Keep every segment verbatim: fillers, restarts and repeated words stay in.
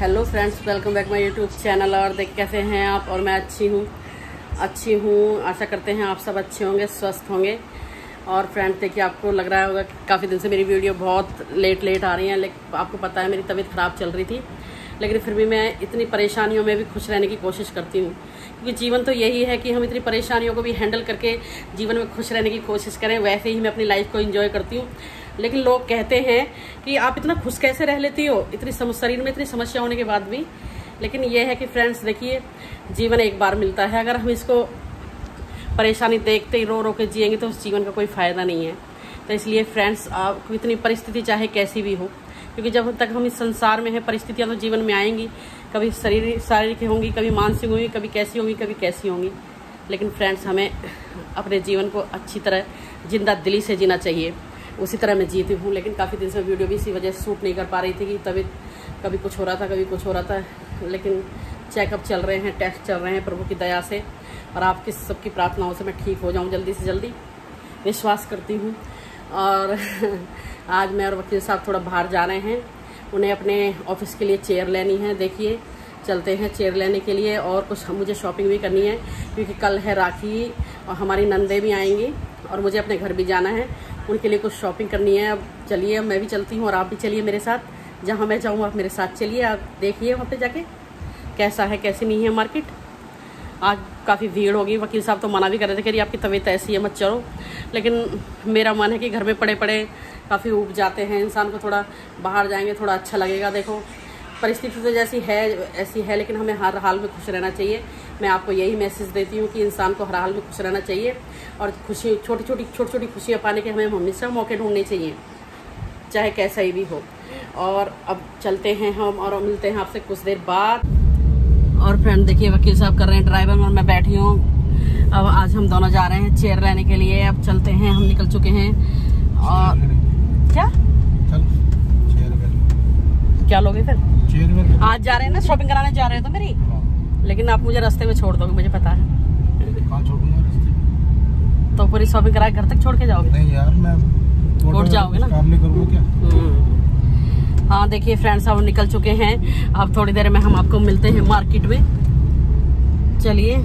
Hello friends, welcome back my YouTube channel. और देख कैसे हैं आप? और मैं अच्छी हूँ अच्छी हूँ आशा करते हैं आप सब अच्छे होंगे, स्वस्थ होंगे। और फ्रेंड्स देखिए, आपको लग रहा होगा कि काफ़ी दिन से मेरी वीडियो बहुत लेट लेट आ रही है, लेकिन आपको पता है मेरी तबीयत ख़राब चल रही थी, लेकिन फिर भी मैं इतनी परेशानियों में भी खुश रहने की कोशिश करती हूँ, क्योंकि जीवन तो यही है कि हम इतनी परेशानियों को भी हैंडल करके जीवन में खुश रहने की कोशिश करें। वैसे ही मैं अपनी लाइफ को एंजॉय करती हूँ। लेकिन लोग कहते हैं कि आप इतना खुश कैसे रह लेती हो इतनी शरीर में इतनी समस्या होने के बाद भी। लेकिन यह है कि फ्रेंड्स देखिए, जीवन एक बार मिलता है, अगर हम इसको परेशानी देखते ही रो रो के जिएंगे तो उस जीवन का कोई फ़ायदा नहीं है। तो इसलिए फ्रेंड्स, आपको इतनी परिस्थिति चाहे कैसी भी हो, क्योंकि जब तक हम इस संसार में हैं परिस्थितियां तो जीवन में आएंगी, कभी शरीर शारीरिक होंगी, कभी मानसिक होंगी, कभी कैसी होंगी कभी कैसी होंगी। लेकिन फ्रेंड्स, हमें अपने जीवन को अच्छी तरह जिंदा दिली से जीना चाहिए। उसी तरह मैं जीती हूँ, लेकिन काफ़ी दिन से वीडियो भी इसी वजह से शूट नहीं कर पा रही थी कि तभी कभी कुछ हो रहा था कभी कुछ हो रहा था। लेकिन चेकअप चल रहे हैं, टेस्ट चल रहे हैं प्रभु की दया से, और आपकी सबकी प्रार्थनाओं से मैं ठीक हो जाऊँ जल्दी से जल्दी, विश्वास करती हूँ। और आज मैं और वकील साहब थोड़ा बाहर जा रहे हैं, उन्हें अपने ऑफिस के लिए चेयर लेनी है। देखिए चलते हैं चेयर लेने के लिए, और कुछ मुझे शॉपिंग भी करनी है, क्योंकि कल है राखी और हमारी नंदे भी आएंगी और मुझे अपने घर भी जाना है, उनके लिए कुछ शॉपिंग करनी है। अब चलिए, मैं भी चलती हूँ और आप भी चलिए मेरे साथ, जहाँ मैं जाऊँ आप मेरे साथ चलिए। आप देखिए वहाँ पे जाके कैसा है कैसी नहीं है मार्केट। आज काफ़ी भीड़ होगी, वकील साहब तो मना भी कर रहे थे कि आपकी तबीयत ऐसी है मत चलो, लेकिन मेरा मन है कि घर में पड़े पड़े काफ़ी ऊब जाते हैं, इंसान को थोड़ा बाहर जाएंगे थोड़ा अच्छा लगेगा। देखो परिस्थिति तो जैसी है ऐसी है, लेकिन हमें हर हाल में खुश रहना चाहिए। मैं आपको यही मैसेज देती हूँ कि इंसान को हर हाल में खुश रहना चाहिए, और खुशी छोटी छोटी छोटी छोटी खुशियाँ पाने के हमें हमेशा मौके ढूंढने चाहिए, चाहे कैसा ही भी हो। और अब चलते हैं हम और मिलते हैं आपसे कुछ देर बाद। और फ्रेंड देखिए, वकील साहब कर रहे हैं ड्राइवर और मैं बैठी हूँ। अब आज हम दोनों जा रहे हैं चेयर लेने के लिए। अब चलते हैं, हम निकल चुके हैं। और क्या क्या लोगे फिर? आज जा रहे हैं ना, शॉपिंग कराने जा रहे हो तो मेरी, लेकिन आप मुझे रास्ते में छोड़ दोगे, मुझे पता है। तो पूरी शॉपिंग करा घर तक छोड़ के जाओगे? नहीं यार, मैं छोड़ जाओगे ना, काम नहीं करूँगा क्या? हाँ देखिए फ्रेंड्स, हम निकल चुके हैं, अब थोड़ी देर में हम आपको मिलते हैं मार्केट में। चलिए,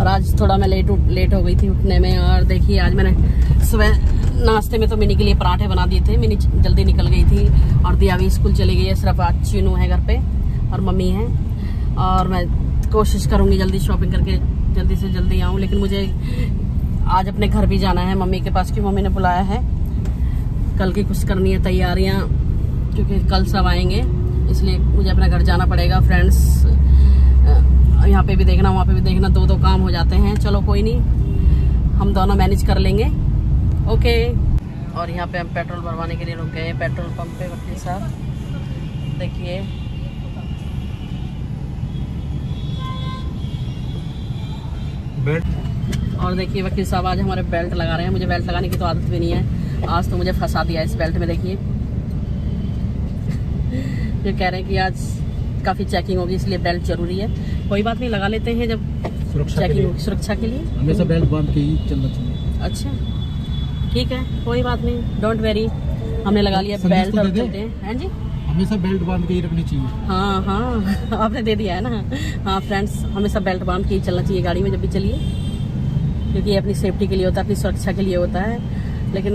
और आज थोड़ा मैं लेट लेट हो गई थी उठने में। और देखिए आज मैंने सुबह नाश्ते में तो मिनी के लिए पराठे बना दिए थे, मिनी जल्दी निकल गई थी और दिया भी स्कूल चली गई है, सिर्फ आज चीनू है घर पे और मम्मी है। और मैं कोशिश करूँगी जल्दी शॉपिंग करके जल्दी से जल्दी आऊँ, लेकिन मुझे आज अपने घर भी जाना है मम्मी के पास, क्योंकि मम्मी ने बुलाया है। कल की कुछ करनी है तैयारियां, क्योंकि कल सब आएंगे, इसलिए मुझे अपना घर जाना पड़ेगा। फ्रेंड्स यहाँ पे भी देखना वहाँ पे भी देखना, दो दो काम हो जाते हैं। चलो कोई नहीं, हम दोनों मैनेज कर लेंगे, ओके। और यहाँ पे हम पेट्रोल भरवाने के लिए रुक गए पेट्रोल पंप पे वकील साहब। देखिए और देखिए वकील साहब आज हमारे बेल्ट लगा रहे हैं, मुझे बेल्ट लगाने की तो आदत भी नहीं है, आज तो मुझे फंसा दिया इस बेल्ट में। देखिए ये कह रहे हैं कि आज काफ़ी चेकिंग होगी इसलिए बेल्ट जरूरी है, कोई बात नहीं लगा लेते हैं जब सुरक्षा के लिए। सुरक्षा के लिए हमेशा बेल्ट बांध के ही चलना चाहिए। अच्छा ठीक है, कोई बात नहीं, डोंट वेरी, हमने लगा लिया बेल्ट और चलते हैं। हैं जी, हमेशा बेल्ट बांध के ही रखनी चाहिए। हाँ हाँ आपने दे दिया है ना। हाँ फ्रेंड्स, हमेशा बेल्ट बांध के ही चलना चाहिए गाड़ी में जब भी चलिए, क्योंकि ये अपनी सेफ्टी के लिए होता है, अपनी सुरक्षा के लिए होता है। लेकिन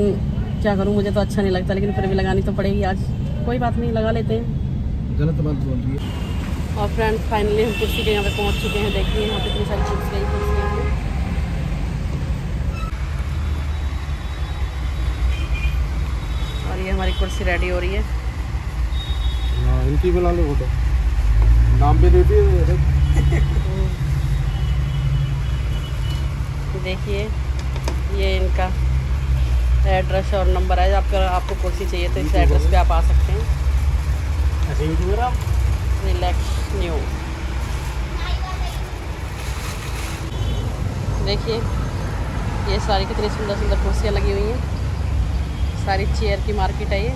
क्या करूं, मुझे तो अच्छा नहीं लगता, लेकिन फिर भी लगानी तो पड़ेगी आज, कोई बात नहीं लगा लेते हैं। गलत बात बोल रही है। और फ्रेंड फाइनली हम कुर्सी के यहाँ पे पहुँच चुके हैं। देखिए यहाँ पे इतनी सारी कुर्सी कुर्सियाँ हैं। और ये हमारी कुर्सी रेडी हो रही है, ना इनकी बुला लो, तो नाम भी दे दिए। देखिए ये इनका एड्रेस और नंबर है, आपका आपको कुर्सी चाहिए तो इस एड्रेस पे आप आ सकते हैं। रिलैक्स न्यू, देखिए ये सारी कितनी सुंदर सुंदर कुर्सियाँ लगी हुई हैं, सारी चेयर की मार्केट है ये,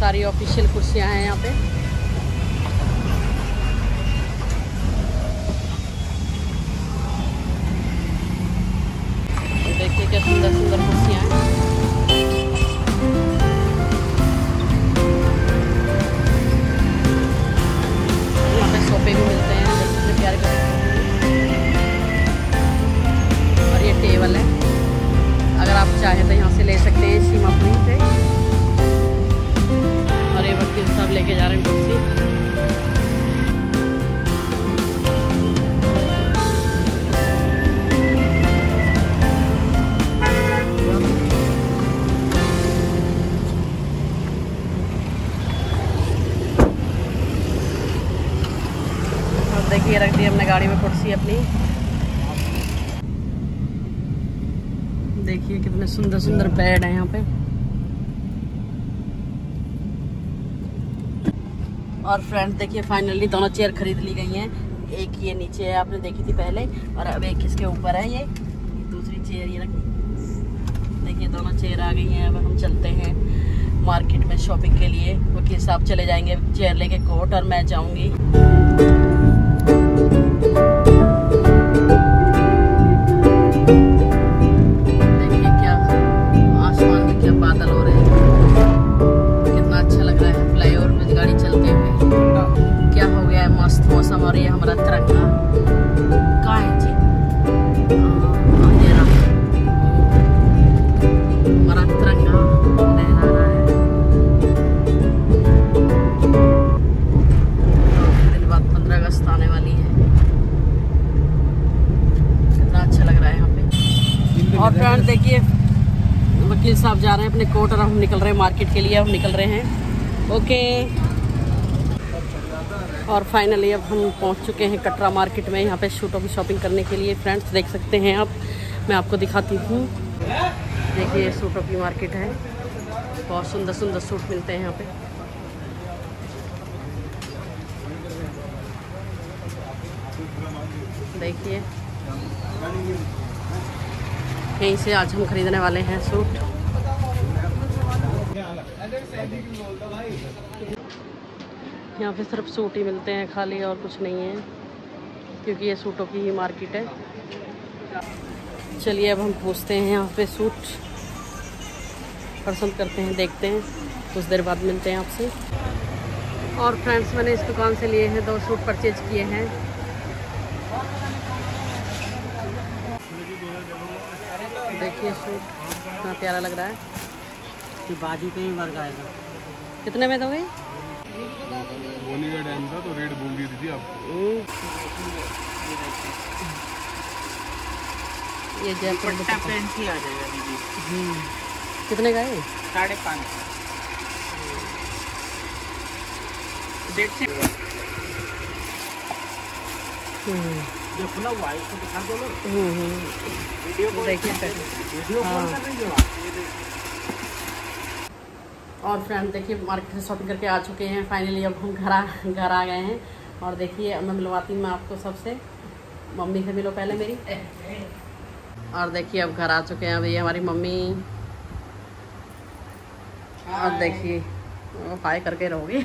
सारी ऑफिशियल कुर्सियाँ हैं यहाँ पे। देखिए क्या सुंदर सुंदर कुर्सियाँ हैं। कुर्सी रख दी हमने गाड़ी में, कुर्सी अपनी। देखिए कितने सुंदर सुंदर बेड हैं यहाँ पे। और फ्रेंड्स देखिए फाइनली दोनों चेयर खरीद ली गई हैं, एक ये नीचे है आपने देखी थी पहले, और अब एक इसके ऊपर है, ये दूसरी चेयर ये रखी। देखिए दोनों चेयर आ गई हैं। अब हम चलते हैं मार्केट में शॉपिंग के लिए, वकील साहब चले जाएंगे चेयर लेके कोर्ट, और मैं जाऊंगी। और फ्रेंड देखिए वकील साहब जा रहे हैं अपने कोर्ट, और हम निकल रहे हैं मार्केट के लिए, हम निकल रहे हैं। ओके, और फाइनली अब हम पहुंच चुके हैं कटरा मार्केट में, यहाँ पे शूटों की शॉपिंग करने के लिए। फ्रेंड्स देख सकते हैं आप, मैं आपको दिखाती हूँ। देखिए सूटों की मार्केट है, बहुत सुंदर सुंदर सूट मिलते हैं यहाँ पे। देखिए यहीं से आज हम खरीदने वाले हैं सूट। यहाँ पे सिर्फ सूट ही मिलते हैं खाली, और कुछ नहीं है, क्योंकि ये सूटों की ही मार्केट है। चलिए अब हम पूछते हैं यहाँ पे सूट पसंद करते हैं, देखते हैं, कुछ देर बाद मिलते हैं आपसे। और फ्रेंड्स मैंने इस दुकान से लिए हैं दो सूट, परचेज किए हैं। देखिए सूट कितना प्यारा लग रहा है। बाजू पे ही वर्क आएगा। कितने में दोगे? तो रेट बोल दी थी आपको। ये जयपुर दुपट्टा पैंट ही आ जाएगा दीदी। हम्म, कितने का है? साढ़े पाँच सौ। देखिए हम्म पूरा वाइट को दिखा दो लोग। हम्म हम्म वीडियो को देखिए, वीडियो कॉल कर रही हो आप। और फ्रेंड देखिए मार्केट से शॉपिंग करके आ चुके हैं फाइनली। अब हम घर आ घर आ गए हैं, और देखिए अब मैं मिलवाती हूँ मैं आपको सबसे। मम्मी से मिलो पहले मेरी। और देखिए अब घर आ चुके हैं, अब ये हमारी मम्मी। और देखिए हाय करके रहोगे।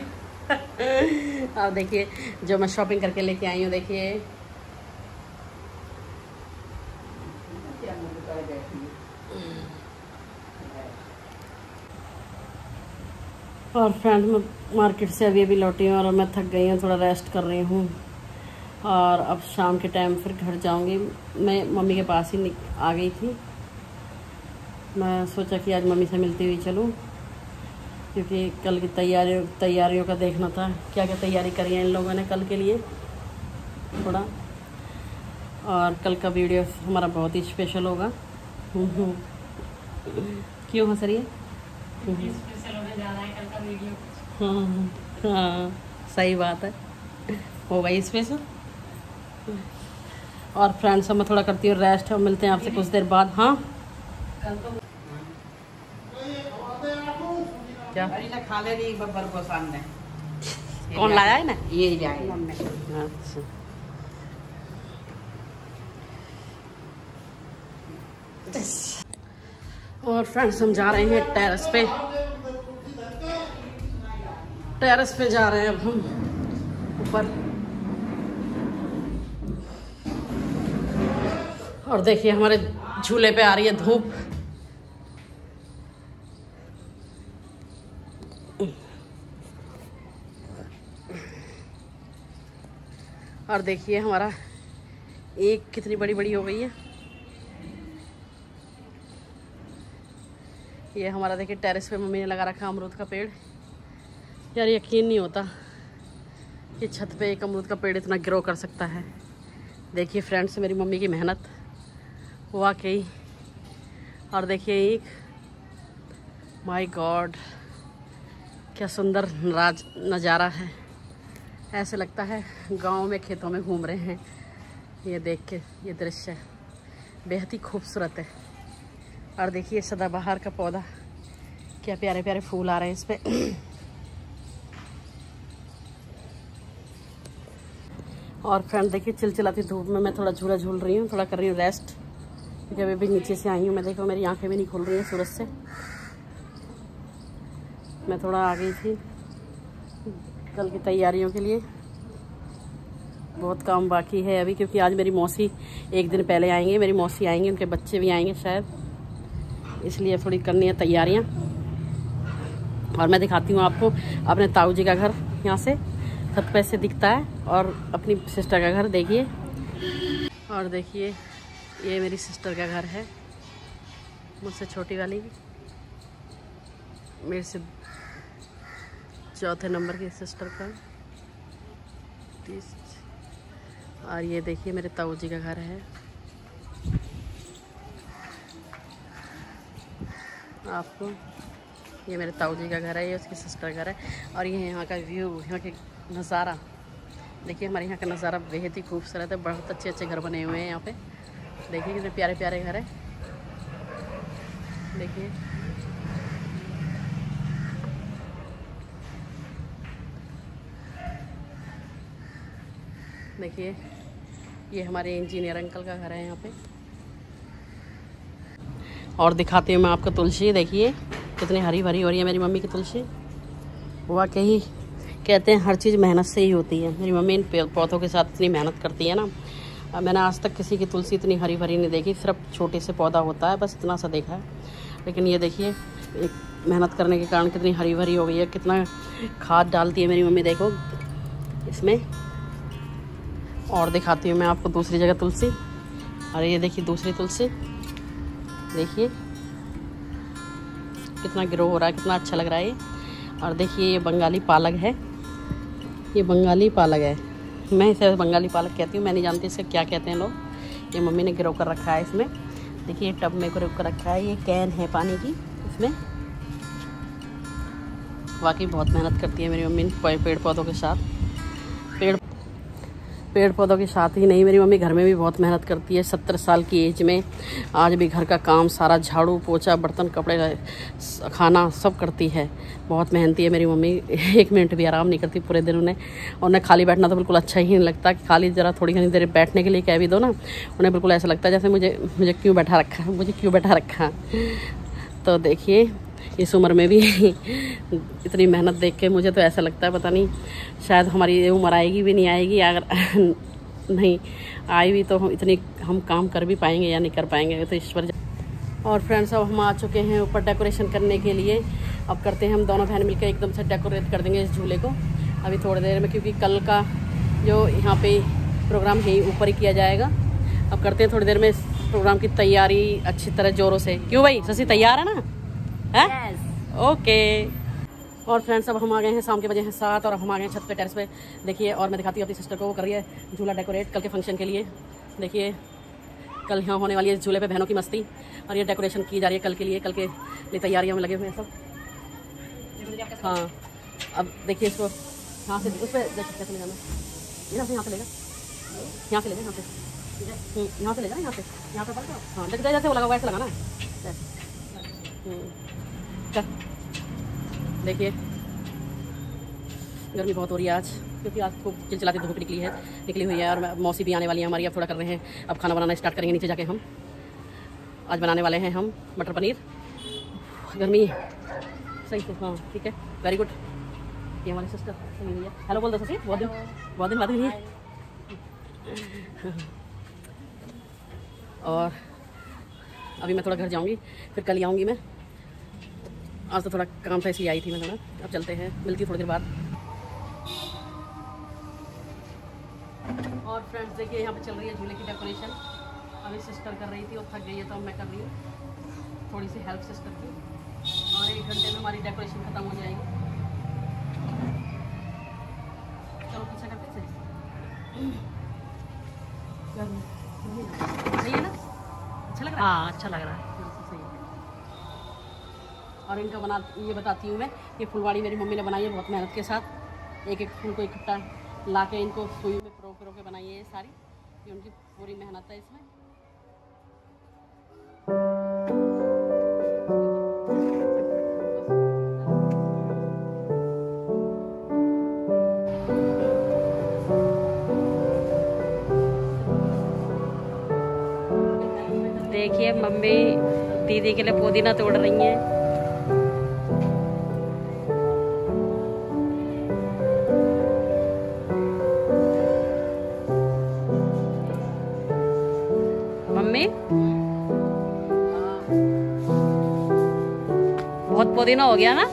और देखिए जो मैं शॉपिंग करके लेके आई हूँ, देखिए और फ्रेंड मैं मार्केट से अभी अभी लौटी हूँ, और मैं थक गई हूँ, थोड़ा रेस्ट कर रही हूँ, और अब शाम के टाइम फिर घर जाऊँगी। मैं मम्मी के पास ही आ गई थी, मैं सोचा कि आज मम्मी से मिलती हुई चलूँ, क्योंकि कल की तैयारियों तैयारियों का देखना था, क्या क्या तैयारी करी है इन लोगों ने कल के लिए थोड़ा। और कल का वीडियो हमारा बहुत ही स्पेशल होगा। क्यों हंस रही है? स्पेशल होने जा रहा है कल का वीडियो। हाँ हाँ सही बात है, होगा ही स्पेशल। और फ्रेंड्स मैं थोड़ा करती हूँ रेस्ट, और मिलते हैं आपसे कुछ देर बाद। हाँ क्या खा ले रही बब्बर को सामने कौन लाया है ना, ये लाया। अच्छा और फ्रेंड्स हम जा रहे हैं टेरेस पे, टेरेस पे जा रहे हैं अब हम ऊपर। और देखिए हमारे झूले पे आ रही है धूप। और देखिए हमारा एक कितनी बड़ी बड़ी हो गई है ये हमारा। देखिए टेरेस पे मम्मी ने लगा रखा अमरूद का पेड़। यार यकीन नहीं होता कि छत पे एक अमरूद का पेड़ इतना ग्रो कर सकता है। देखिए फ्रेंड्स मेरी मम्मी की मेहनत वाकई। और देखिए एक माय गॉड क्या सुंदर नजारा है। ऐसे लगता है गांव में खेतों में घूम रहे हैं। ये देख के ये दृश्य बेहद ही खूबसूरत है। और देखिए सदाबहार का पौधा, क्या प्यारे प्यारे फूल आ रहे हैं इस पे। और फ्रेंड देखिए चिलचिलाती धूप में मैं थोड़ा झूला झूल रही हूँ, थोड़ा कर रही हूँ रेस्ट, क्योंकि अभी भी नीचे से आई हूँ मैं। देखो मेरी आंखें भी नहीं खुल रही हैं सूरज से। मैं थोड़ा आ गई थी कल की तैयारियों के लिए, बहुत काम बाकी है अभी, क्योंकि आज मेरी मौसी एक दिन पहले आएंगे, मेरी मौसी आएंगी, उनके बच्चे भी आएंगे शायद, इसलिए थोड़ी करनी है तैयारियां। और मैं दिखाती हूँ आपको अपने ताऊ जी का घर, यहाँ से छत से दिखता है, और अपनी सिस्टर का घर देखिए। और देखिए ये मेरी सिस्टर का घर है, मुझसे छोटी वाली, मेरे से चौथे नंबर की सिस्टर का। और ये देखिए मेरे ताऊ जी का घर है। आपको ये मेरे ताऊ जी का घर है, ये उसकी सिस्टर का घर है। और ये यहाँ का व्यू, यहाँ के नज़ारा देखिए, हमारे यहाँ का नज़ारा बेहद ही खूबसूरत है। बहुत अच्छे अच्छे घर बने हुए हैं यहाँ पे, देखिए कितने प्यारे प्यारे घर है। देखिए देखिए ये हमारे इंजीनियर अंकल का घर है यहाँ पे। और दिखाती हूँ मैं आपको तुलसी, देखिए कितनी हरी भरी हो रही है मेरी मम्मी की तुलसी। वाकई कहते हैं हर चीज़ मेहनत से ही होती है, मेरी मम्मी इन पौधों के साथ इतनी मेहनत करती है ना। अब मैंने आज तक किसी की तुलसी इतनी हरी भरी नहीं देखी, सिर्फ छोटे से पौधा होता है बस इतना सा देखा है। लेकिन ये देखिए एक मेहनत करने के कारण कितनी हरी भरी हो गई है, कितना खाद डालती है मेरी मम्मी देखो इसमें। और दिखाती हूँ मैं आपको दूसरी जगह तुलसी। अरे ये देखिए दूसरी तुलसी, देखिए कितना ग्रो हो रहा है, कितना अच्छा लग रहा है ये। और देखिए ये बंगाली पालक है, ये बंगाली पालक है, मैं इसे बंगाली पालक कहती हूँ, मैं नहीं जानती इसका क्या कहते हैं लोग। ये मम्मी ने ग्रो कर रखा है इसमें, देखिए टब में ग्रो कर रखा है, ये कैन है पानी की इसमें। वाकई बहुत मेहनत करती है मेरी मम्मी पेड़ पौधों के साथ, पेड़ पेड़ पौधों के साथ ही नहीं मेरी मम्मी घर में भी बहुत मेहनत करती है। सत्तर साल की एज में आज भी घर का काम सारा, झाड़ू पोछा बर्तन कपड़े खाना सब करती है। बहुत मेहनती है मेरी मम्मी, एक मिनट भी आराम नहीं करती पूरे दिन। उन्हें उन्हें खाली बैठना तो बिल्कुल अच्छा ही नहीं लगता, कि खाली ज़रा थोड़ी घनी देर बैठने के लिए कह भी दो ना, उन्हें बिल्कुल ऐसा लगता है जैसे मुझे मुझे क्यों बैठा रखा है, मुझे क्यों बैठा रखा। तो देखिए इस उम्र में भी इतनी मेहनत देख के मुझे तो ऐसा लगता है पता नहीं शायद हमारी ये उम्र आएगी भी नहीं आएगी, अगर नहीं आई भी तो हम इतनी हम काम कर भी पाएंगे या नहीं कर पाएंगे, तो ईश्वर। और फ्रेंड्स अब हम आ चुके हैं ऊपर डेकोरेशन करने के लिए। अब करते हैं हम दोनों बहन मिलकर एकदम से डेकोरेट कर देंगे इस झूले को अभी थोड़ी देर में, क्योंकि कल का जो यहाँ पे प्रोग्राम है ऊपर ही किया जाएगा। अब करते हैं थोड़ी देर में इस प्रोग्राम की तैयारी अच्छी तरह ज़ोरों से। क्यों भाई शशि तैयार है ना? Yes. Okay okay. और फ्रेंड्स अब हम आ गए हैं, शाम के बजे हैं सात, और हम आ गए हैं छत पे टेरेस पे देखिए। और मैं दिखाती हूँ अपनी सिस्टर को, वो कर रही है झूला डेकोरेट कल के फंक्शन के लिए। देखिए कल यहाँ होने वाली है झूले पे बहनों की मस्ती, और ये डेकोरेशन की जा रही है कल के लिए, कल के लिए तैयारियों में लगे हुए हैं सब। हाँ अब देखिए इसको यहाँ से उस पर कैसे ले जाना, यहाँ से लेगा, यहाँ से लेगा, यहाँ से यहाँ से ले जाना, यहाँ से यहाँ पर हाँ जैसे जैसे वो लगा हुआ ऐसे लगाना है। देखिए गर्मी बहुत हो रही है आज, क्योंकि आज खूब चिलचिलाती धूप निकली है निकली हुई है। और मौसी भी आने वाली है हमारी, अब थोड़ा कर रहे हैं, अब खाना बनाना स्टार्ट करेंगे नीचे जाके। हम आज बनाने वाले हैं हम मटर पनीर, गर्मी सही से। हाँ ठीक है वेरी गुड। ये हमारी सिस्टर सही हुई है, हेलो बोल दो शशि, बहुत दिन बहुत दिन बाद हुई है। और अभी मैं थोड़ा घर जाऊँगी, फिर कल आऊँगी मैं, आज तो थोड़ा काम से ऐसी आई थी मैं थोड़ा। अब चलते हैं, मिलती है थोड़ी देर बाद। और फ्रेंड्स देखिए यहाँ पे चल रही है झूले की डेकोरेशन, अभी सिस्टर कर रही थी, और थक गई है तो मैं कर रही हूँ थोड़ी सी हेल्प सिस्टर की। और एक घंटे में हमारी डेकोरेशन खत्म हो जाएगी। चलो पीछा करते सही है ना, अच्छा लग रहा है? हाँ अच्छा लग रहा है। और इनका बना ये बताती हूँ मैं, ये फुलवाड़ी मेरी मम्मी ने बनाई है बहुत मेहनत के साथ, एक एक फूल को इकट्ठा लाके इनको सुई में प्रो प्रो के बनाई है ये साड़ी, ये उनकी पूरी मेहनत है इसमें। देखिए मम्मी दीदी के लिए पुदीना तोड़ रही हैं। मम्मी बहुत पुदीना हो गया ना?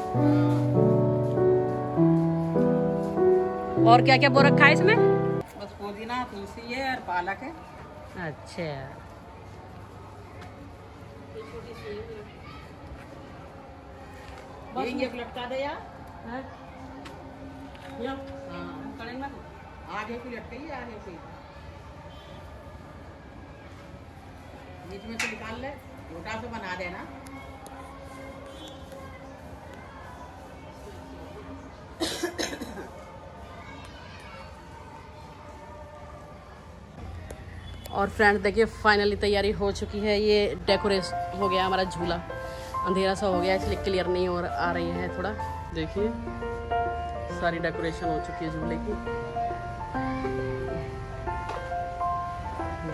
और क्या क्या बो रखा है इसमें? बस पुदीना, तुलसी है और पालक है। अच्छा, ये लटका दे यार। हाँ। आगे की लटकाइए, आगे की बीच में से निकाल ले, छोटा सा बना देना। और फ्रेंड्स देखिए फाइनली तैयारी हो चुकी है, ये डेकोरेट हो गया हमारा झूला। अंधेरा सा हो गया इसलिए क्लियर नहीं और आ रही है थोड़ा। देखिए सारी डेकोरेशन हो चुकी है झूले की।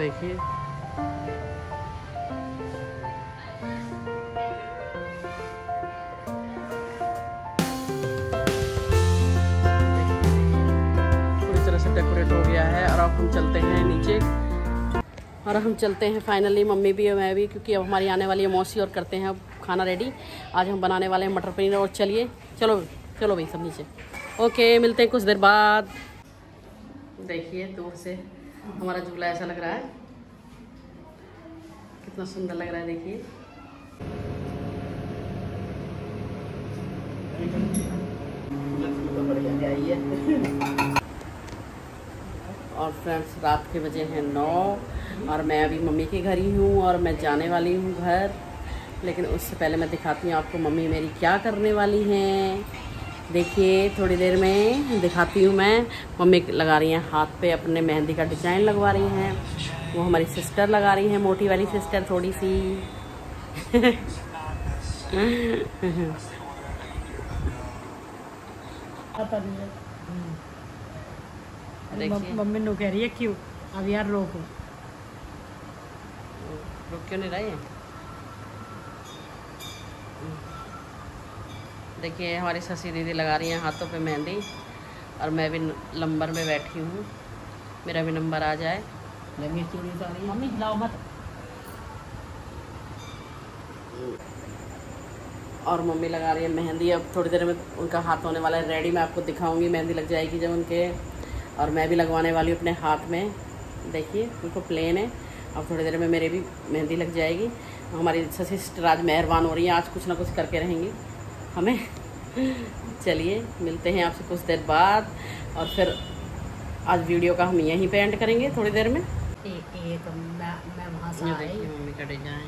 देखिए पूरी तरह से डेकोरेट हो गया है और अब हम चलते हैं नीचे। और हम चलते हैं फाइनली मम्मी भी और मैं भी, क्योंकि अब हमारी आने वाली है मौसी और करते हैं अब खाना रेडी। आज हम बनाने वाले हैं मटर पनीर। और चलिए चलो चलो भाई सब नीचे। ओके, मिलते हैं कुछ देर बाद। देखिए दूर से हमारा झूला ऐसा लग रहा है, कितना सुंदर लग रहा है। देखिए और फ्रेंड्स रात के बजे हैं नौ और मैं अभी मम्मी के घर ही हूँ और मैं जाने वाली हूँ घर। लेकिन उससे पहले मैं दिखाती हूँ आपको मम्मी मेरी क्या करने वाली हैं। देखिए थोड़ी देर में दिखाती हूँ मैं। मम्मी लगा रही हैं हाथ पे अपने मेहंदी का डिज़ाइन लगवा रही हैं, वो हमारी सिस्टर लगा रही हैं, मोटी वाली सिस्टर थोड़ी सी। मम्मी नो कह रही है क्यों अब यार रोको, रुक क्यों नहीं रही है। देखिए हमारी ससी दीदी लगा रही हैं हाथों पे मेहंदी और मैं भी नंबर में बैठी हूँ, मेरा भी नंबर आ जाए। मम्मी हिलाओ मत। और मम्मी लगा रही है मेहंदी, अब थोड़ी देर में उनका हाथ होने वाला है रेडी। मैं आपको दिखाऊंगी मेहंदी लग जाएगी जब उनके, और मैं भी लगवाने वाली हूँ अपने हाथ में। देखिए बिल्कुल प्लेन है, अब थोड़ी देर में मेरे भी मेहंदी लग जाएगी। हमारी सिस्टर आज मेहरबान हो रही है, आज कुछ ना कुछ करके रहेंगी हमें। चलिए मिलते हैं आपसे कुछ देर बाद और फिर आज वीडियो का हम यहीं पे एंड करेंगे थोड़ी देर में। एक एक मैं मैं वहाँ से आई मम्मी कटे जाएँ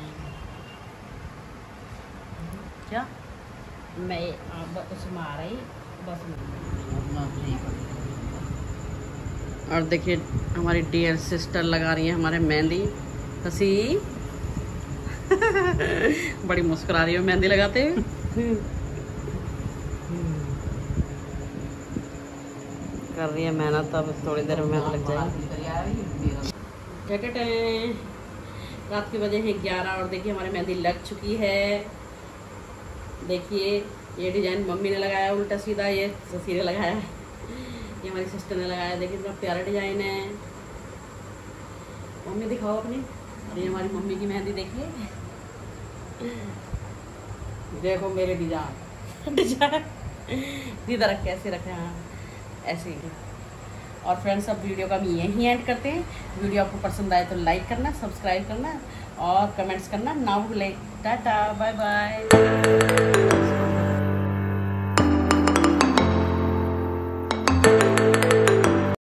क्या मैं उसमें आ रही बस। और देखिए हमारी डियर सिस्टर लगा रही है हमारे मेहंदी। हसी बड़ी मुस्कुरा रही है मेहंदी लगाते हुए। कर रही है मेहनत, अब थोड़ी देर में लग जाएगी। रात के बजे हैं ग्यारह और देखिए हमारी मेहंदी लग चुकी है। देखिए ये डिजाइन मम्मी ने लगाया उल्टा सीधा, ये ससी ने लगाया है, ये हमारी सिस्टर ने लगाया। देखिए इतना प्यारा डिजाइन है। मम्मी दिखाओ अपनी। और ये हमारी मम्मी की मेहंदी देखिए। देखो मेरे डिजाइन डिजाइन सीधा रख कैसे रखे, हाँ ऐसे ही। और फ्रेंड्स अब वीडियो का हम यहीं एंड करते हैं। वीडियो आपको पसंद आए तो लाइक करना, सब्सक्राइब करना और कमेंट्स करना ना भूलें। Tata bye bye.